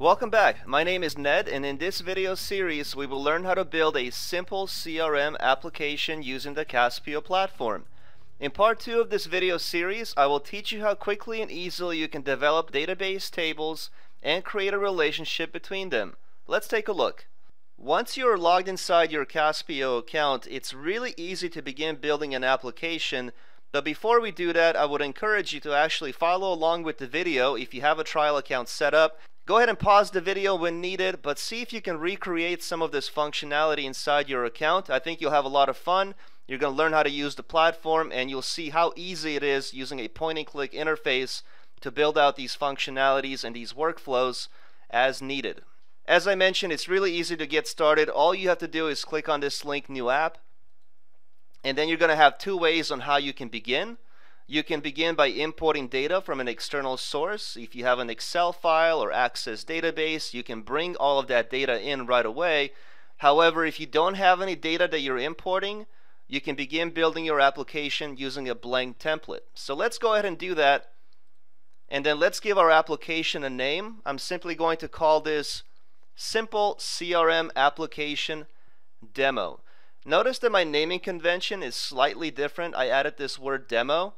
Welcome back. My name is Ned, and in this video series we will learn how to build a simple CRM application using the Caspio platform. In part 2 of this video series, I will teach you how quickly and easily you can develop database tables and create a relationship between them. Let's take a look. Once you are logged inside your Caspio account, it's really easy to begin building an application, but before we do that, I would encourage you to actually follow along with the video if you have a trial account set up. Go ahead and pause the video when needed, but see if you can recreate some of this functionality inside your account. I think you'll have a lot of fun. You're going to learn how to use the platform, and you'll see how easy it is using a point-and-click interface to build out these functionalities and these workflows as needed. As I mentioned, it's really easy to get started. All you have to do is click on this link, New App, and then you're going to have two ways on how you can begin. You can begin by importing data from an external source. If you have an Excel file or Access database, you can bring all of that data in right away. However, if you don't have any data that you're importing, you can begin building your application using a blank template. So let's go ahead and do that. And then let's give our application a name. I'm simply going to call this Simple CRM Application Demo. Notice that my naming convention is slightly different. I added this word demo.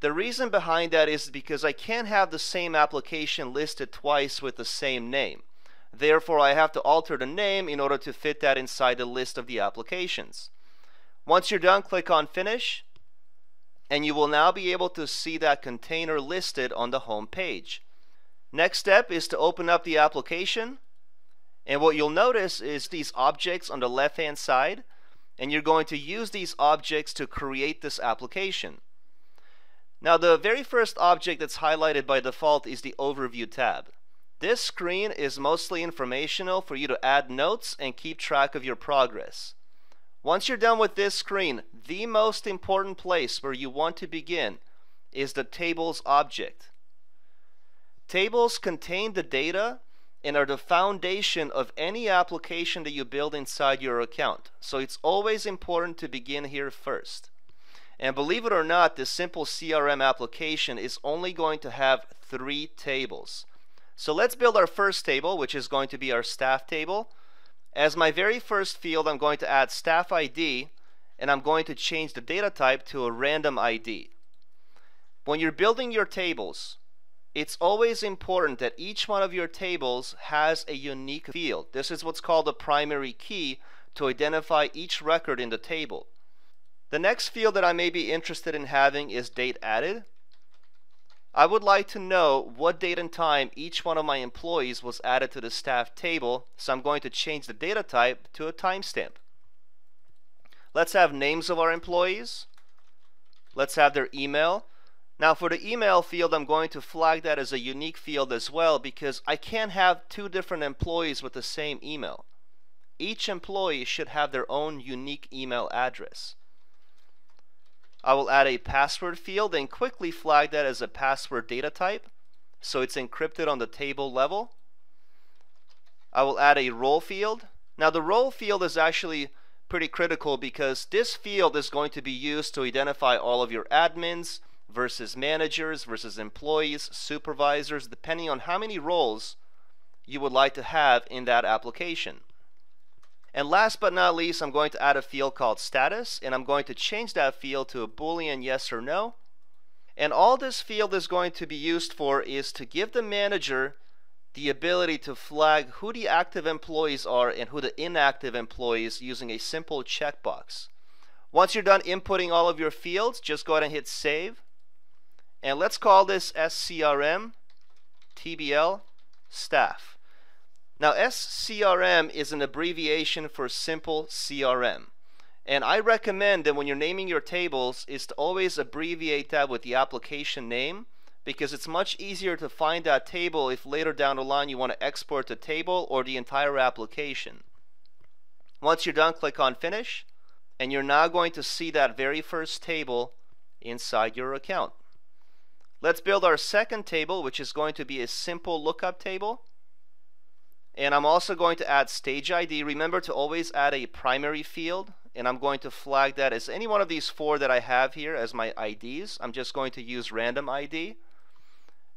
The reason behind that is because I can't have the same application listed twice with the same name. Therefore, I have to alter the name in order to fit that inside the list of the applications. Once you're done, click on Finish, and you will now be able to see that container listed on the home page. Next step is to open up the application, and what you'll notice is these objects on the left-hand side, and you're going to use these objects to create this application. Now, the very first object that's highlighted by default is the Overview tab. This screen is mostly informational for you to add notes and keep track of your progress. Once you're done with this screen, the most important place where you want to begin is the Tables object. Tables contain the data and are the foundation of any application that you build inside your account. So it's always important to begin here first. And believe it or not, this simple CRM application is only going to have 3 tables. So let's build our first table, which is going to be our staff table. As my very first field, I'm going to add staff ID, and I'm going to change the data type to a random ID. When you're building your tables, it's always important that each one of your tables has a unique field. This is what's called a primary key to identify each record in the table. The next field that I may be interested in having is date added. I would like to know what date and time each one of my employees was added to the staff table, so I'm going to change the data type to a timestamp. Let's have names of our employees. Let's have their email. Now, for the email field, I'm going to flag that as a unique field as well, because I can't have 2 different employees with the same email. Each employee should have their own unique email address. I will add a password field and quickly flag that as a password data type, so it's encrypted on the table level. I will add a role field. Now, the role field is actually pretty critical because this field is going to be used to identify all of your admins versus managers versus employees, supervisors, depending on how many roles you would like to have in that application. And last but not least, I'm going to add a field called status, and I'm going to change that field to a Boolean yes or no. And all this field is going to be used for is to give the manager the ability to flag who the active employees are and who the inactive employees using a simple checkbox. Once you're done inputting all of your fields, just go ahead and hit save. And let's call this SCRM TBL staff. Now, SCRM is an abbreviation for Simple CRM, and I recommend that when you're naming your tables is to always abbreviate that with the application name, because it's much easier to find that table if later down the line you want to export the table or the entire application. Once you're done, click on Finish, and you're now going to see that very first table inside your account. Let's build our second table, which is going to be a simple lookup table. And I'm also going to add stage ID. Remember to always add a primary field, and I'm going to flag that as any one of these 4 that I have here as my IDs. I'm just going to use random ID.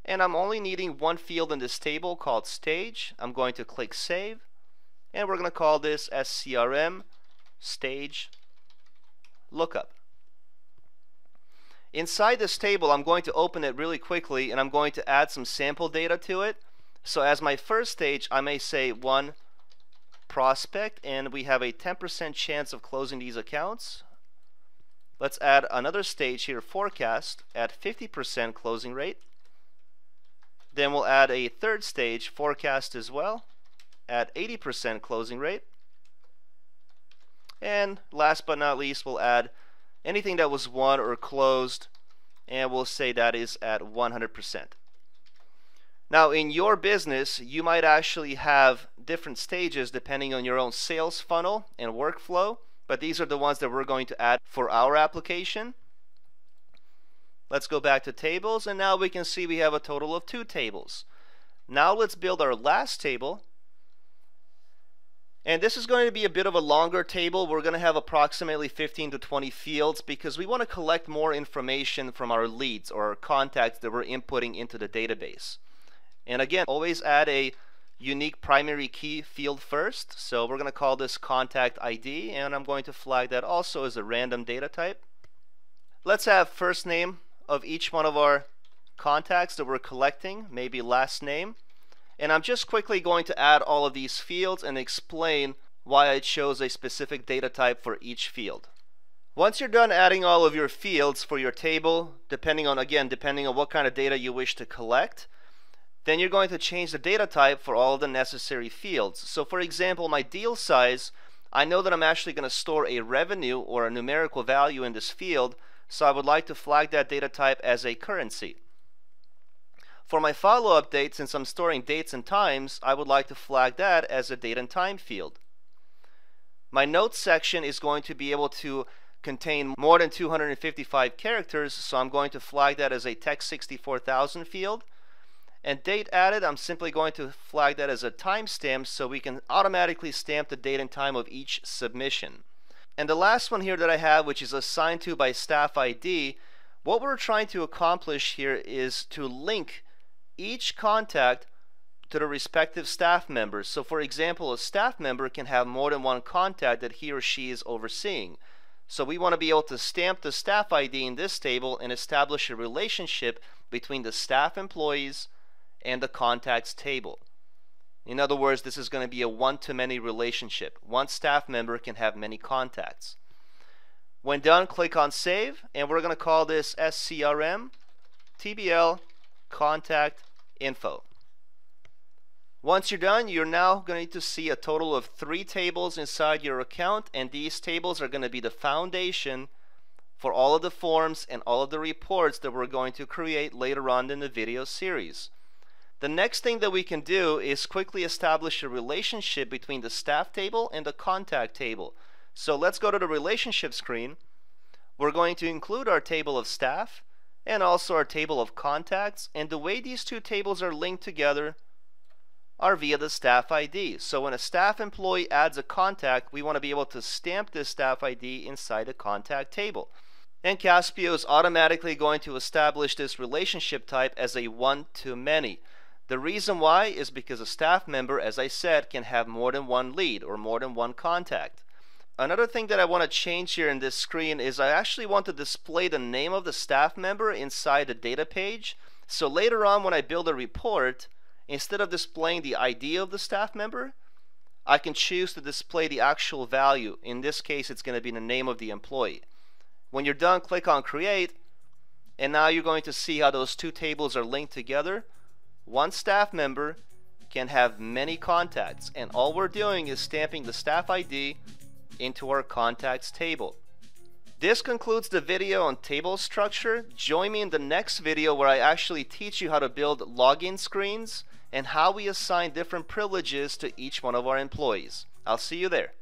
and I'm only needing one field in this table called stage. I'm going to click save, and we're going to call this SCRM stage lookup. Inside this table, I'm going to open it really quickly, and I'm going to add some sample data to it. So as my first stage, I may say one prospect, and we have a 10% chance of closing these accounts. Let's add another stage here, forecast, at 50% closing rate. Then we'll add a third stage, forecast as well, at 80% closing rate. And last but not least, we'll add anything that was won or closed, and we'll say that is at 100%. Now in your business, you might actually have different stages depending on your own sales funnel and workflow, but these are the ones that we're going to add for our application. Let's go back to tables, and now we can see we have a total of two tables. Now let's build our last table. And this is going to be a bit of a longer table. We're going to have approximately 15 to 20 fields because we want to collect more information from our leads or our contacts that we're inputting into the database. And again, always add a unique primary key field first. So we're going to call this contact ID, and I'm going to flag that also as a random data type. Let's have first name of each one of our contacts that we're collecting, maybe last name. And I'm just quickly going to add all of these fields and explain why I chose a specific data type for each field. Once you're done adding all of your fields for your table, depending on what kind of data you wish to collect, then you're going to change the data type for all of the necessary fields. So for example, my deal size, I know that I'm actually going to store a revenue or a numerical value in this field, so I would like to flag that data type as a currency. For my follow-up date, since I'm storing dates and times, I would like to flag that as a date and time field. My notes section is going to be able to contain more than 255 characters, so I'm going to flag that as a text 64,000 field. And date added, I'm simply going to flag that as a timestamp so we can automatically stamp the date and time of each submission. And the last one here that I have, which is assigned to by staff ID, what we're trying to accomplish here is to link each contact to the respective staff members. So for example, a staff member can have more than one contact that he or she is overseeing. So we want to be able to stamp the staff ID in this table and establish a relationship between the staff employees and the contacts table. In other words, this is going to be a one-to-many relationship. One staff member can have many contacts. When done, click on save, and we're going to call this SCRM TBL contact info. Once you're done, you're now going to see a total of three tables inside your account, and these tables are going to be the foundation for all of the forms and all of the reports that we're going to create later on in the video series. The next thing that we can do is quickly establish a relationship between the staff table and the contact table. So let's go to the relationship screen. We're going to include our table of staff and also our table of contacts, and the way these two tables are linked together are via the staff ID. So when a staff employee adds a contact, we want to be able to stamp this staff ID inside the contact table. And Caspio is automatically going to establish this relationship type as a one-to-many. The reason why is because a staff member, as I said, can have more than one lead or more than one contact. Another thing that I want to change here in this screen is I actually want to display the name of the staff member inside the data page. So later on when I build a report, instead of displaying the ID of the staff member, I can choose to display the actual value. In this case, it's going to be the name of the employee. When you're done, click on create, and now you're going to see how those two tables are linked together. One staff member can have many contacts, and all we're doing is stamping the staff ID into our contacts table. This concludes the video on table structure. Join me in the next video where I actually teach you how to build login screens and how we assign different privileges to each one of our employees. I'll see you there.